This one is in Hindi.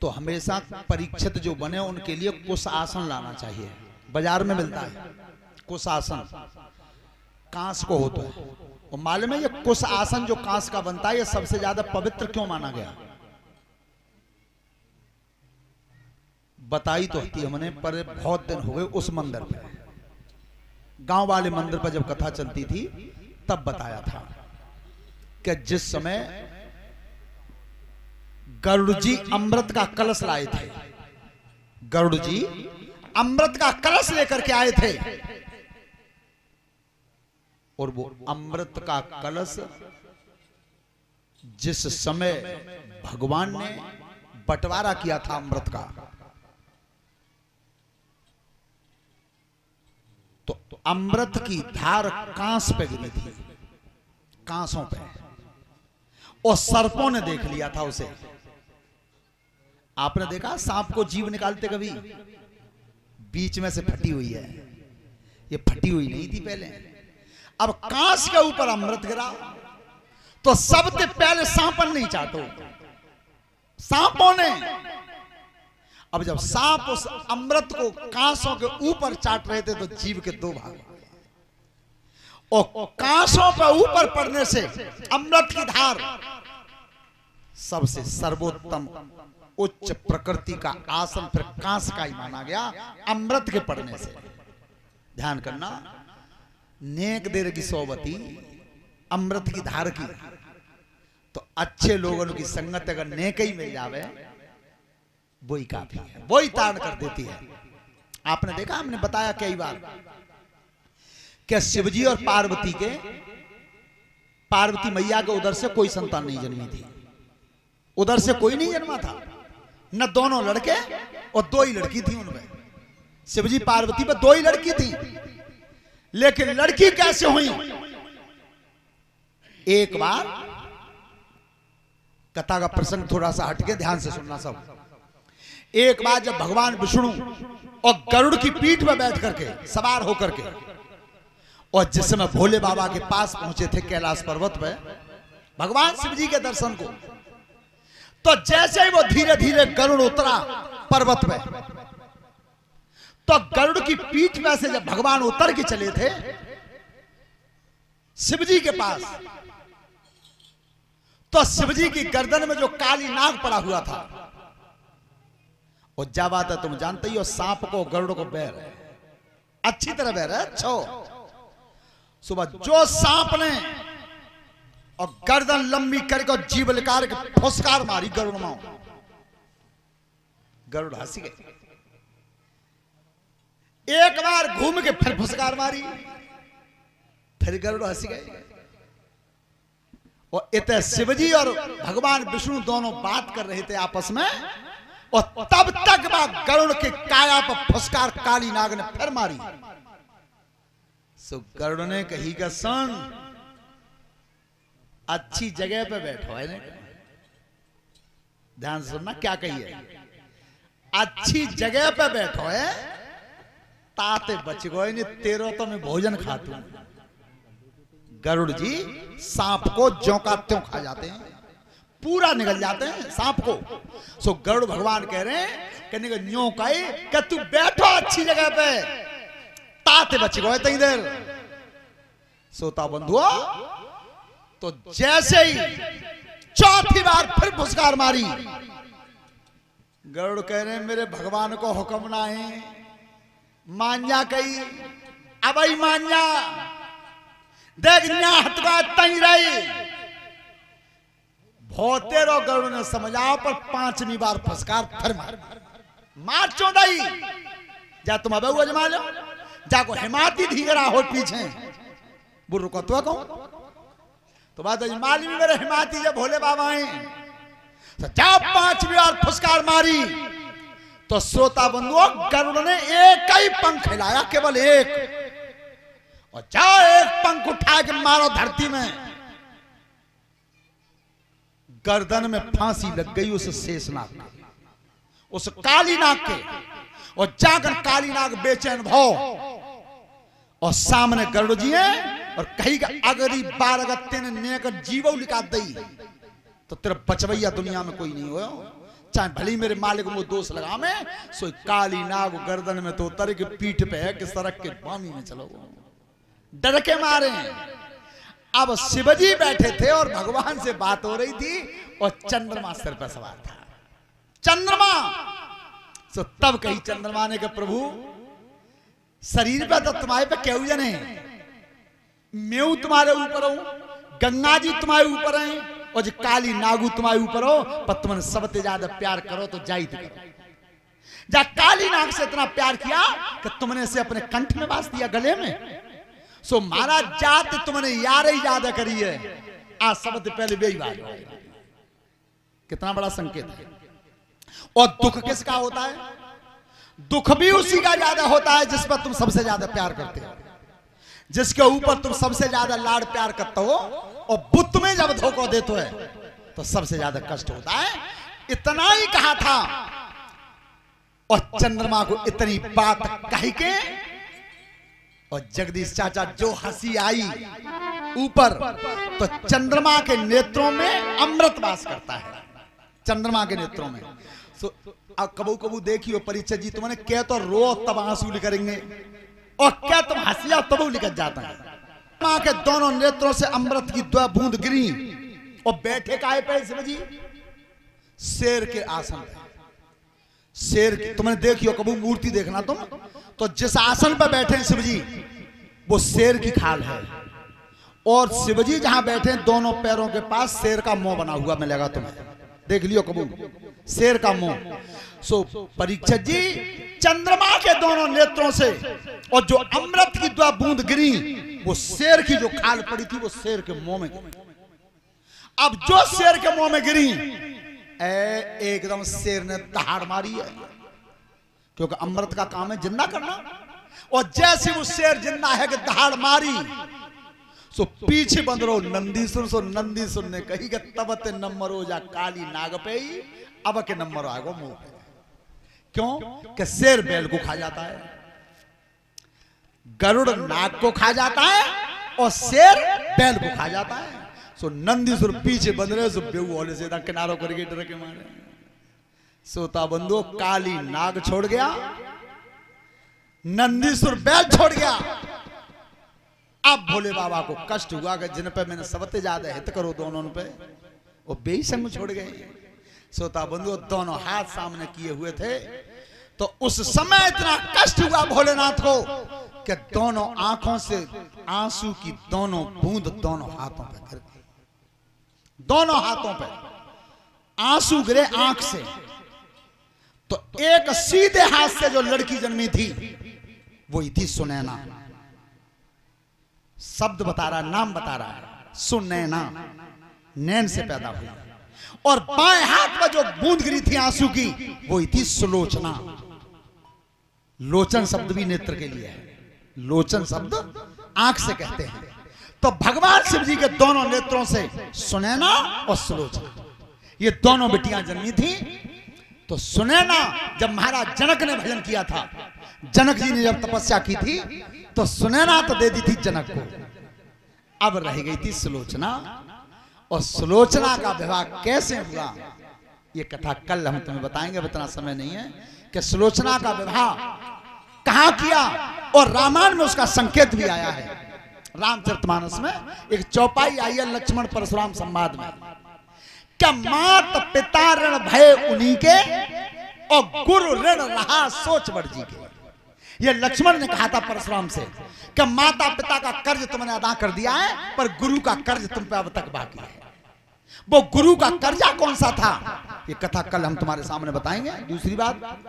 तो हमेशा परीक्षित जो बने उनके लिए कुछ आसन लाना चाहिए। बाजार में मिलता है कुछ आसन, कांस को होता है। और मालूम है ये कुछ आसन जो कांस का बनता है ये सबसे ज्यादा पवित्र क्यों माना गया? बताई तो थी हमने पर बहुत दिन हो गए उस मंदिर पर, गांव वाले मंदिर पर जब कथा चलती थी तब बताया था कि जिस समय गरुड़ जी अमृत का कलश लाए थे, गरुड़ जी अमृत का कलश लेकर के आए थे और वो अमृत का कलश जिस समय भगवान ने बंटवारा किया था अमृत का, तो अमृत की धार कांस पे गिरी थी, कांसों पे, और सर्पों ने देख लिया था उसे। आपने देखा सांप को जीव निकालते कभी? बीच में से फटी हुई है, ये फटी हुई नहीं थी पहले। अब कांस के ऊपर अमृत गिरा तो सबसे पहले सांपन नहीं चाटो, सांपों ने। अब जब सांप उस अमृत को कांसों के ऊपर चाट रहे थे तो जीव के दो भाग, और कांसों पर ऊपर पड़ने से अमृत की धार सबसे सर्वोत्तम उच्च प्रकृति का आसन फिर कांस का ही माना गया अमृत के पड़ने से। ध्यान करना, नेक देर की सोबती अमृत की धार की, तो अच्छे लोगों की संगत अगर नेक ही मिल जावे वो ही काफी है, वो ही ताड़ कर देती है। आपने देखा हमने बताया कई बार क्या शिवजी और पार्वती के, पार्वती मैया के उधर से कोई संतान नहीं जन्मी थी, उधर से कोई नहीं जन्मा था न, दोनों लड़के और दो ही लड़की थी उनमें, शिवजी पार्वती पर दो ही लड़की थी। लेकिन लड़की कैसे हुई? एक बार कथा का प्रसंग थोड़ा सा हटके ध्यान से सुनना सब। एक बार जब भगवान विष्णु और गरुड़ की पीठ पर बैठ करके सवार होकर के और जिस समय भोले बाबा के पास पहुंचे थे कैलाश पर्वत पे भगवान शिव जी के दर्शन को, तो जैसे ही वो धीरे धीरे गरुड़ उतरा पर्वत पे, तो गरुड़ की पीठ में से जब भगवान उतर के चले थे शिव जी के पास, तो शिव जी की गर्दन में जो काली नाग पड़ा हुआ था, और जब आता तुम जानते ही हो सांप को गरुड़ को बैर है, अच्छी तरह बैर है। छो सुबह जो सांप ने और गर्दन लंबी करके और जीव निकाल के फुसकार मारी गरुड़ माओ, गरुड़ हंसी गए। एक बार घूम के फिर फुसकार मारी, फिर गरुड़ हंसी गए। और इतने शिवजी और भगवान विष्णु दोनों बात कर रहे थे आपस में, और तब तक वह गरुड़ के काया पर फुसकार काली नाग ने फिर मारी। सो गरुड़ ने कही का सन अच्छी जगह पे बैठो है, ध्यान से सुनना क्या कही है, अच्छी जगह पे बैठो है, ताते बच गए तेरो तो मैं भोजन खाती हूं। गरुड़ जी सांप को ज्योंका त्यों खा जाते हैं, पूरा निकल जाते हैं सांप को। सो गरुड़ भगवान कह रहे हैं कहने का न्यों काई कि तू बैठो अच्छी जगह पे, ताते बच गए इतनी देर। सोता बंधुओं, तो जैसे ही चौथी बार फिर फुसकार मारी, गरुड़ कह रहे हैं मेरे भगवान को हुक्म ना है मान्या कही, अब आई मान्या देख न्या हटवा तई रही। होते रो गरुड़ ने समझाया पर पांचवी बार फसकार फिर मार चो दई, जा तुम अब अजमा लो, जाको हिमाती धीरा हो पीछे बुर्र को तो बात माली मेरे हिमाती जब भोले बाबा आए तो जा पांचवी बार फुसकार मारी। तो श्रोता बंधुओं गरुड़ ने एक ही पंख हिलाया, केवल एक, और जा एक पंख उठा के मारो धरती में, गर्दन में फांसी लग गई उस शेष नाग के, उस काली नाग के। और जाकर काली नाग बेचैन भो, और सामने गरुड़ जी है और कही अगरी बार अगर तेने नेक जीवो निकाल दी तो तेरा बचवैया दुनिया में कोई नहीं हो। चाहे भले मेरे मालिक को दोष लगा मैं सोई काली नाग गर्दन में तो तरक पीठ पे है कि सरक के पानी में चलो डर के मारे। अब शिवजी बैठे थे और भगवान से बात हो रही थी और चंद्रमा सिर पर सवार था। चंद्रमा सो तब कही चंद्रमा ने कहा प्रभु शरीर पे तो तुम्हारे पे क्यों जने मैं तुम्हारे ऊपर हूं, गंगा जी तुम्हारे ऊपर हैं और जो काली नागू तुम्हारे ऊपर हो पर तुमने सबसे ज्यादा प्यार करो तो जाई थी जा काली नाग से इतना प्यार किया कि तुमने इसे अपने कंठ में बांध दिया गले में। सो महाराज जात तुमने यार ही ज्यादा करी है आज सबसे पहले बेई बात कितना बड़ा संकेत है। और दुख किसका होता है? दुख भी उसी का ज्यादा होता है जिस पर तुम सबसे ज्यादा प्यार करते हो, जिसके ऊपर तुम सबसे ज्यादा लाड़ प्यार करते हो और बुत में जब धोखा देते हो तो सबसे ज्यादा कष्ट होता है। इतना ही कहा था और चंद्रमा को इतनी बात कही के और जगदीश चाचा जो हंसी आई ऊपर तो चंद्रमा के नेत्रों में अमृत वास करता है, चंद्रमा के नेत्रों में। सो अब कबू कबू देखियो परीक्षा जी तुमने क्या तो रो तब आंसू निकलेंगे और क्या तुम हंसिया तब निकल जाता है। मां के दोनों नेत्रों से अमृत की दो बूंद गिरी और बैठे काहे पे शिवजी? शेर के आसन पे। शेर तुमने देखियो कबू मूर्ति देखना तुम तो जिस आसन पर बैठे शिवजी वो शेर की खाल है और शिवजी जहां बैठे दोनों पैरों के पास शेर का मुंह बना हुआ मिलेगा तुम्हें, देख लियो कबू शेर का मुंह। सो परीक्षित जी चंद्रमा के दोनों नेत्रों से और जो अमृत की दो बूंद गिरी वो शेर की जो खाल पड़ी थी वो शेर के मुंह में। अब जो शेर के मुंह में गिरी एकदम शेर ने दहाड़ मारी है क्योंकि अमृत का काम है जिंदा करना और जैसे वो शेर जिंदा है कि दहाड़ मारी सो पीछे बंद रहो नंदीसुर। सो नंदीसुर ने कही कि तबते नंबर हो जा काली नाग पे ही अब के नंबर आएगा मुंह पे। क्यों कि शेर बैल को खा जाता है, गरुड़ नाग को खा जाता है और शेर बैल को खा जाता है। सो नंदीसुर पीछे बंद रहे सो बेहू वाले से किनारों करके डर के मारे सोता बंधु काली नाग छोड़ गया, नंदीसुर बैल छोड़ गया। अब भोले बाबा को कष्ट हुआ कि जिन पे मैंने सबसे ज्यादा हित करो दोनों पे वो बेसंग छोड़ गए। सोता बंधु दोनों हाथ सामने किए हुए थे तो उस समय इतना कष्ट हुआ भोलेनाथ को कि दोनों आंखों से आंसू की दोनों बूंद दोनों हाथों पे गिर गई, दोनों हाथों पे आंसू गिरे आंख से। तो एक सीधे हाथ से जो लड़की जन्मी थी वो थी सुनैना, शब्द बता रहा है नाम बता रहा है सुनैना, नैन से पैदा हुई। और बाएं हाथ में जो बूंद गिरी थी आंसू की वो थी सुलोचना। लोचन शब्द भी नेत्र के लिए है, लोचन शब्द आंख से कहते हैं। तो भगवान शिव जी के दोनों नेत्रों से सुनैना और सुलोचना ये दोनों बेटियां जन्मी थी। तो सुनैना जब महाराज जनक ने भजन किया था, जनक जी ने जब तपस्या की थी तो सुनैना तो दे दी थी जनक को, अब रह गई थी सुलोचना। और सुलोचना का विवाह कैसे हुआ ये कथा कल हम तुम्हें बताएंगे, इतना समय नहीं है कि सुलोचना का विवाह कहां किया। और रामायण में उसका संकेत भी आया है, रामचरितमानस में एक चौपाई आई है लक्ष्मण परशुराम संवाद में क्या मात पिता ऋण भय उन्हीं के और गुरु ऋण रहा सोच बड़ जी के। ये लक्ष्मण ने कहा था परशुराम से कि माता पिता का कर्ज तुमने अदा कर दिया है पर गुरु का कर्ज तुम पे अब तक बाकी है। वो गुरु का कर्जा कौन सा था ये कथा कल हम तुम्हारे सामने बताएंगे। दूसरी बात